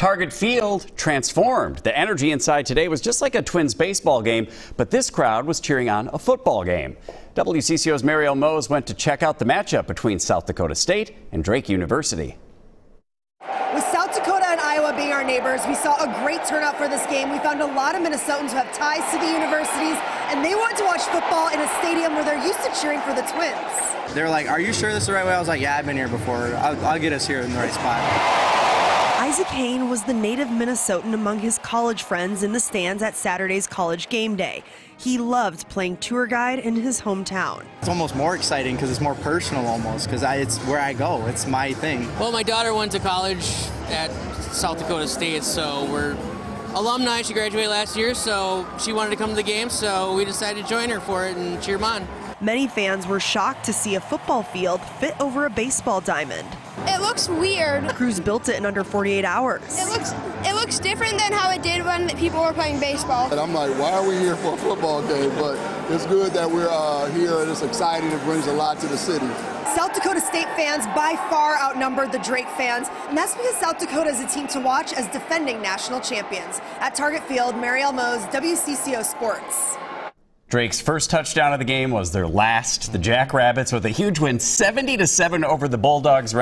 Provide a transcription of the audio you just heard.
Target Field transformed. The energy inside today was just like a Twins baseball game, but this crowd was cheering on a football game. WCCO's Marielle Mohs went to check out the matchup between South Dakota State and Drake University. With South Dakota and Iowa being our neighbors, we saw a great turnout for this game. We found a lot of Minnesotans who have ties to the universities, and they want to watch football in a stadium where they're used to cheering for the Twins. They were like, "Are you sure this is the right way?" I was like, "Yeah, I've been here before. I'll get us here in the right spot." Isaac Kane was the native Minnesotan among his college friends in the stands at Saturday's college game day. He loved playing tour guide in his hometown. It's almost more exciting because it's more personal almost, because it's where I go. It's my thing. Well, my daughter went to college at South Dakota State, so we're alumni. She graduated last year, so she wanted to come to the game, so we decided to join her for it and cheer them on. Many fans were shocked to see a football field fit over a baseball diamond. It looks weird. Crews built it in under 48 hours. It looks different than how it did when people were playing baseball. And I'm like, why are we here for a football game? But it's good that we're here, and it's exciting. It brings a lot to the city. South Dakota State fans by far outnumbered the Drake fans, and that's because South Dakota is a team to watch as defending national champions. At Target Field, Marielle Mohs, WCCO Sports. Drake's first touchdown of the game was their last. The Jackrabbits with a huge win, 70-7 over the Bulldogs.